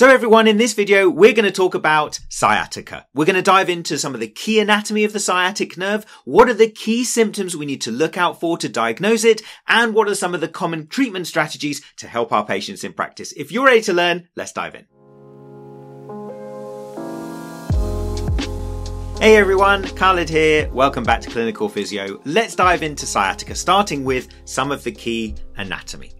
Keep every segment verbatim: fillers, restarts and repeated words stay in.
So everyone, in this video, we're going to talk about sciatica. We're going to dive into some of the key anatomy of the sciatic nerve, what are the key symptoms we need to look out for to diagnose it, and what are some of the common treatment strategies to help our patients in practice. If you're ready to learn, let's dive in. Hey everyone, Khalid here. Welcome back to Clinical Physio. Let's dive into sciatica, starting with some of the key anatomy.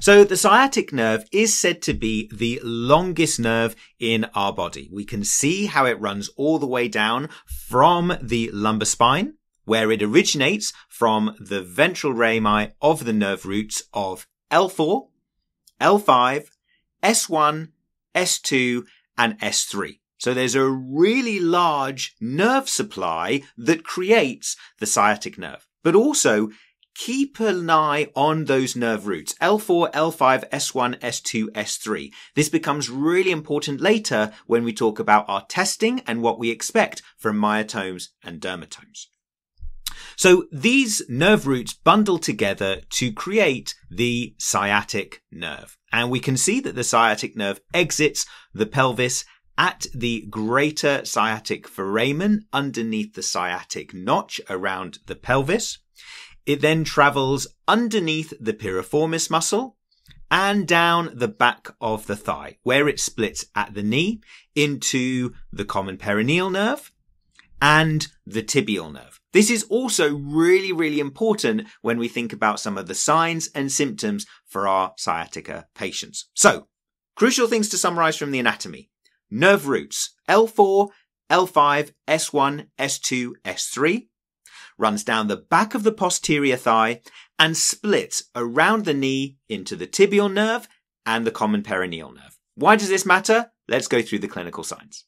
So the sciatic nerve is said to be the longest nerve in our body. We can see how it runs all the way down from the lumbar spine, where it originates from the ventral rami of the nerve roots of L four, L five, S one, S two, and S three. So there's a really large nerve supply that creates the sciatic nerve, but also keep an eye on those nerve roots, L four, L five, S one, S two, S three. This becomes really important later when we talk about our testing and what we expect from myotomes and dermatomes. So these nerve roots bundle together to create the sciatic nerve. And we can see that the sciatic nerve exits the pelvis at the greater sciatic foramen underneath the sciatic notch around the pelvis. It then travels underneath the piriformis muscle and down the back of the thigh, where it splits at the knee into the common peroneal nerve and the tibial nerve. This is also really, really important when we think about some of the signs and symptoms for our sciatica patients. So, crucial things to summarize from the anatomy. Nerve roots, L four, L five, S one, S two, S three. Runs down the back of the posterior thigh and splits around the knee into the tibial nerve and the common peroneal nerve. Why does this matter? Let's go through the clinical signs.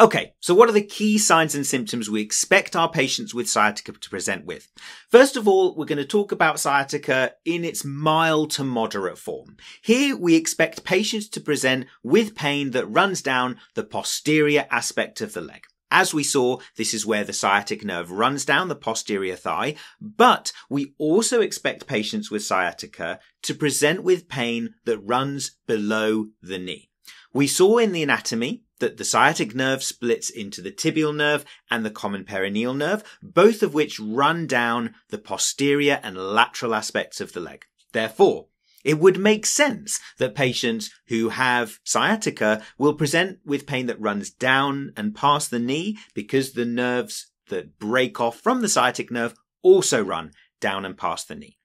Okay, so what are the key signs and symptoms we expect our patients with sciatica to present with? First of all, we're going to talk about sciatica in its mild to moderate form. Here, we expect patients to present with pain that runs down the posterior aspect of the leg. As we saw, this is where the sciatic nerve runs down the posterior thigh, but we also expect patients with sciatica to present with pain that runs below the knee. We saw in the anatomy that the sciatic nerve splits into the tibial nerve and the common peroneal nerve, both of which run down the posterior and lateral aspects of the leg. Therefore, it would make sense that patients who have sciatica will present with pain that runs down and past the knee because the nerves that break off from the sciatic nerve also run down and past the knee.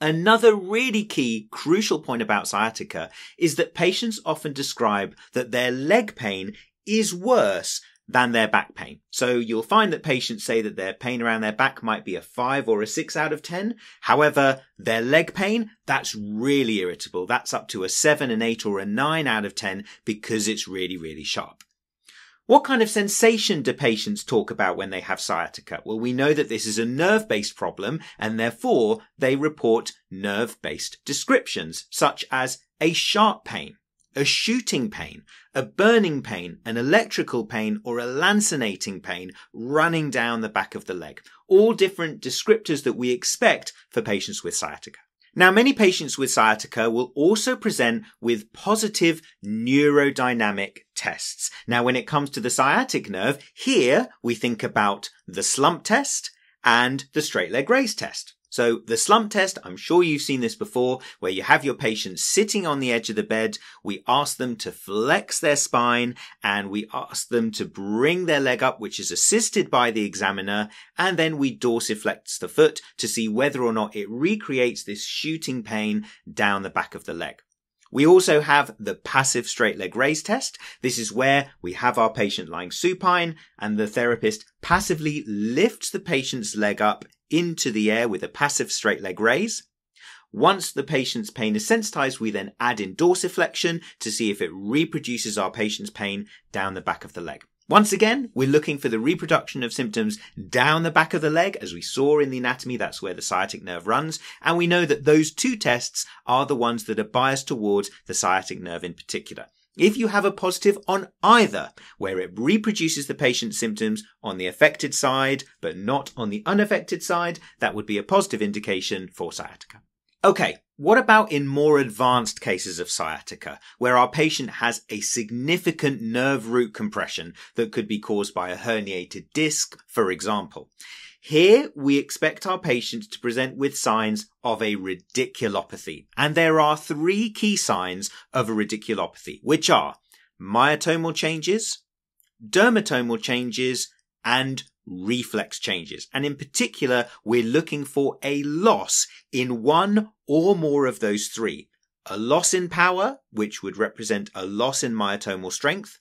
Another really key, crucial point about sciatica is that patients often describe that their leg pain is worse than their back pain. So you'll find that patients say that their pain around their back might be a five or a six out of ten. However, their leg pain, that's really irritable. That's up to a seven, an eight, or a nine out of ten because it's really, really sharp. What kind of sensation do patients talk about when they have sciatica? Well, we know that this is a nerve-based problem and therefore they report nerve-based descriptions such as a sharp pain, a shooting pain, a burning pain, an electrical pain, or a lancinating pain running down the back of the leg. All different descriptors that we expect for patients with sciatica. Now, many patients with sciatica will also present with positive neurodynamic tests. Now, when it comes to the sciatic nerve, here we think about the slump test and the straight leg raise test. So the slump test, I'm sure you've seen this before, where you have your patient sitting on the edge of the bed. We ask them to flex their spine and we ask them to bring their leg up, which is assisted by the examiner. And then we dorsiflex the foot to see whether or not it recreates this shooting pain down the back of the leg. We also have the passive straight leg raise test. This is where we have our patient lying supine and the therapist passively lifts the patient's leg up into the air with a passive straight leg raise. Once the patient's pain is sensitized, we then add in dorsiflexion to see if it reproduces our patient's pain down the back of the leg. Once again, we're looking for the reproduction of symptoms down the back of the leg. As we saw in the anatomy, that's where the sciatic nerve runs. And we know that those two tests are the ones that are biased towards the sciatic nerve in particular. If you have a positive on either, where it reproduces the patient's symptoms on the affected side, but not on the unaffected side, that would be a positive indication for sciatica. Okay, what about in more advanced cases of sciatica, where our patient has a significant nerve root compression that could be caused by a herniated disc, for example? Here, we expect our patients to present with signs of a radiculopathy. And there are three key signs of a radiculopathy, which are myotomal changes, dermatomal changes, and reflex changes. And in particular, we're looking for a loss in one or more of those three. A loss in power, which would represent a loss in myotomal strength,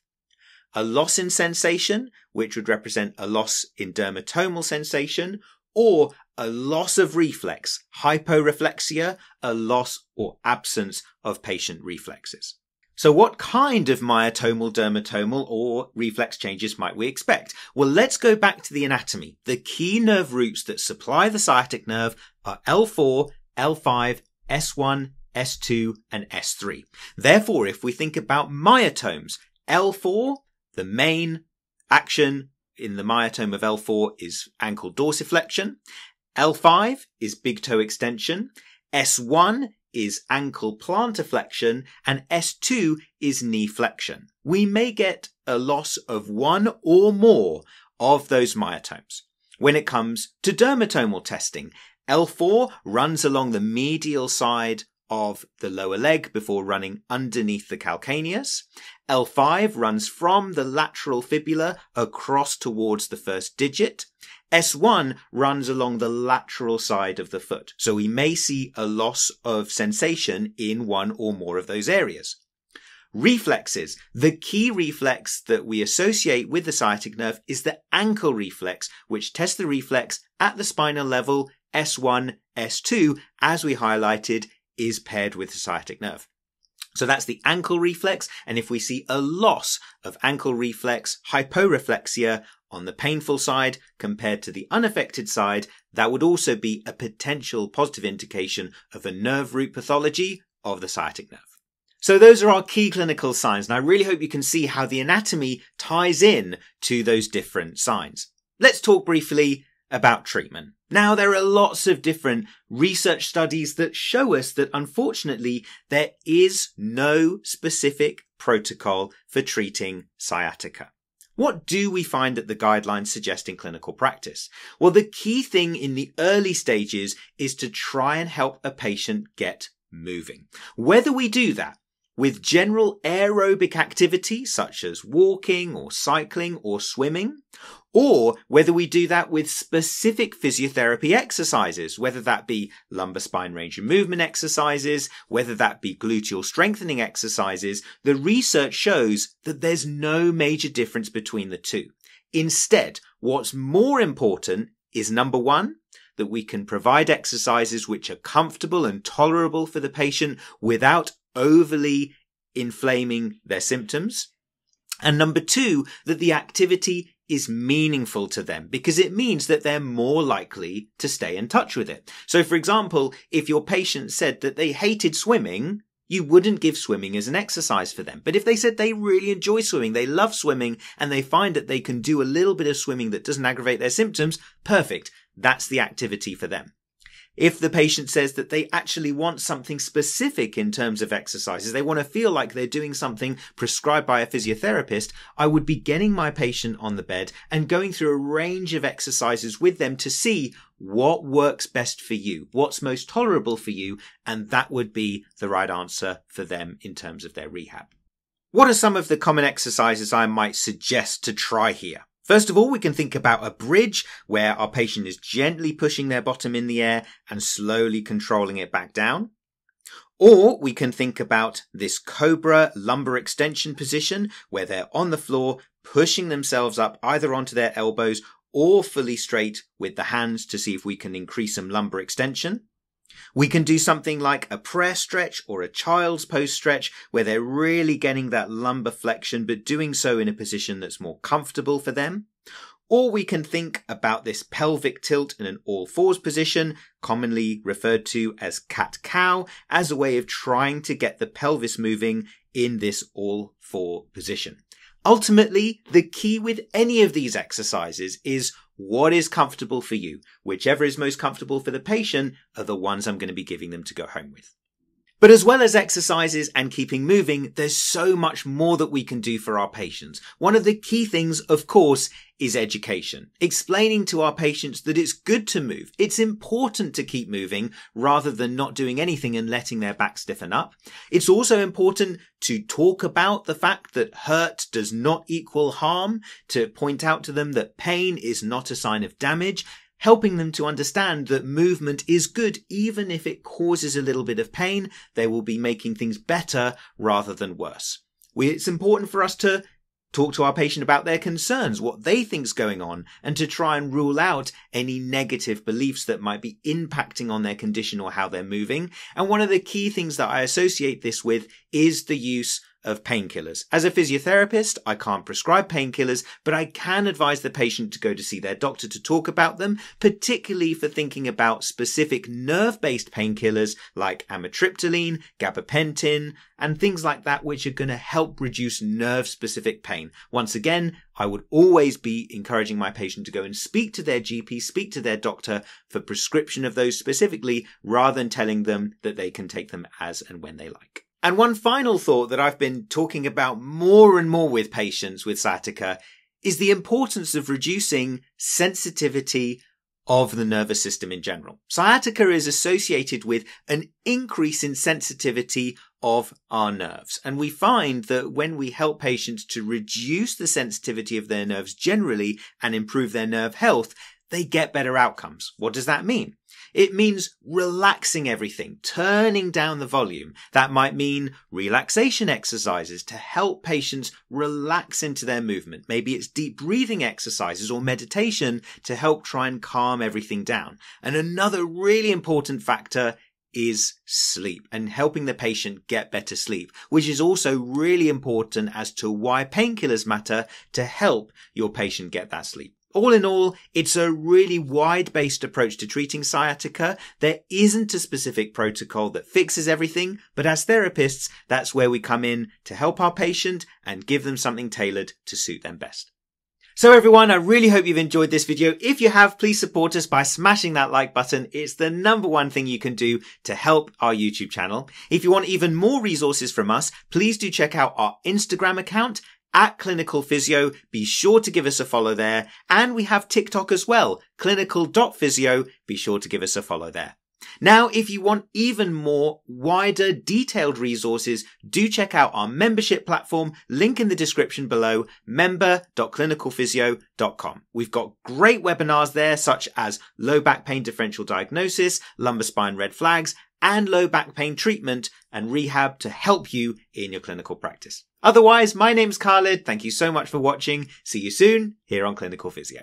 a loss in sensation, which would represent a loss in dermatomal sensation, or a loss of reflex, hyporeflexia, a loss or absence of patient reflexes. So what kind of myotomal, dermatomal, or reflex changes might we expect? Well, let's go back to the anatomy. The key nerve roots that supply the sciatic nerve are L four, L five, S one, S two, and S three. Therefore, if we think about myotomes, L four, the main action in the myotome of L four is ankle dorsiflexion. L five is big toe extension. S one is ankle plantarflexion, and S two is knee flexion. We may get a loss of one or more of those myotomes. When it comes to dermatomal testing, L four runs along the medial side of the lower leg before running underneath the calcaneus. L five runs from the lateral fibula across towards the first digit. S one runs along the lateral side of the foot. So we may see a loss of sensation in one or more of those areas. Reflexes. The key reflex that we associate with the sciatic nerve is the ankle reflex, which tests the reflex at the spinal level. S one, S two, as we highlighted, is paired with the sciatic nerve. So that's the ankle reflex. And if we see a loss of ankle reflex, hyporeflexia, on the painful side compared to the unaffected side, that would also be a potential positive indication of a nerve root pathology of the sciatic nerve. So those are our key clinical signs. And I really hope you can see how the anatomy ties in to those different signs. Let's talk briefly about treatment. Now, there are lots of different research studies that show us that, unfortunately, there is no specific protocol for treating sciatica. What do we find that the guidelines suggest in clinical practice? Well, the key thing in the early stages is to try and help a patient get moving. Whether we do that with general aerobic activity, such as walking or cycling or swimming, or whether we do that with specific physiotherapy exercises, whether that be lumbar spine range of movement exercises, whether that be gluteal strengthening exercises, the research shows that there's no major difference between the two. Instead, what's more important is, number one, that we can provide exercises which are comfortable and tolerable for the patient without overly inflaming their symptoms. And number two, that the activity is meaningful to them, because it means that they're more likely to stay in touch with it. So, for example, if your patient said that they hated swimming, you wouldn't give swimming as an exercise for them. But if they said they really enjoy swimming, they love swimming, and they find that they can do a little bit of swimming that doesn't aggravate their symptoms, perfect. That's the activity for them. If the patient says that they actually want something specific in terms of exercises, they want to feel like they're doing something prescribed by a physiotherapist, I would be getting my patient on the bed and going through a range of exercises with them to see what works best for you, what's most tolerable for you, and that would be the right answer for them in terms of their rehab. What are some of the common exercises I might suggest to try here? First of all, we can think about a bridge where our patient is gently pushing their bottom in the air and slowly controlling it back down. Or we can think about this cobra lumbar extension position where they're on the floor, pushing themselves up either onto their elbows or fully straight with the hands to see if we can increase some lumbar extension. We can do something like a prayer stretch or a child's pose stretch where they're really getting that lumbar flexion, but doing so in a position that's more comfortable for them. Or we can think about this pelvic tilt in an all fours position, commonly referred to as cat-cow, as a way of trying to get the pelvis moving in this all four position. Ultimately, the key with any of these exercises is What is comfortable for you? Whichever is most comfortable for the patient are the ones I'm going to be giving them to go home with. But as well as exercises and keeping moving, there's so much more that we can do for our patients. One of the key things, of course, is education. Explaining to our patients that it's good to move. It's important to keep moving rather than not doing anything and letting their back stiffen up. It's also important to talk about the fact that hurt does not equal harm, to point out to them that pain is not a sign of damage, helping them to understand that movement is good. Even if it causes a little bit of pain, they will be making things better rather than worse. We, it's important for us to talk to our patient about their concerns, what they think's going on, and to try and rule out any negative beliefs that might be impacting on their condition or how they're moving. And one of the key things that I associate this with is the use of painkillers. As a physiotherapist, I can't prescribe painkillers, but I can advise the patient to go to see their doctor to talk about them, particularly for thinking about specific nerve-based painkillers like amitriptyline, gabapentin, and things like that, which are going to help reduce nerve-specific pain. Once again, I would always be encouraging my patient to go and speak to their G P, speak to their doctor for prescription of those specifically, rather than telling them that they can take them as and when they like. And one final thought that I've been talking about more and more with patients with sciatica is the importance of reducing sensitivity of the nervous system in general. Sciatica is associated with an increase in sensitivity of our nerves. And we find that when we help patients to reduce the sensitivity of their nerves generally and improve their nerve health, they get better outcomes. What does that mean? It means relaxing everything, turning down the volume. That might mean relaxation exercises to help patients relax into their movement. Maybe it's deep breathing exercises or meditation to help try and calm everything down. And another really important factor is sleep and helping the patient get better sleep, which is also really important as to why painkillers matter to help your patient get that sleep. All in all, it's a really wide-based approach to treating sciatica. There isn't a specific protocol that fixes everything, but as therapists, that's where we come in to help our patient and give them something tailored to suit them best. So everyone, I really hope you've enjoyed this video. If you have, please support us by smashing that like button. It's the number one thing you can do to help our YouTube channel. If you want even more resources from us, please do check out our Instagram account, at Clinical Physio. Be sure to give us a follow there. And we have TikTok as well, clinical dot physio. Be sure to give us a follow there. Now, if you want even more wider, detailed resources, do check out our membership platform, link in the description below, member dot clinical physio dot com. We've got great webinars there, such as low back pain differential diagnosis, lumbar spine red flags, and low back pain treatment and rehab to help you in your clinical practice. Otherwise, my name's Khalid. Thank you so much for watching. See you soon here on Clinical Physio.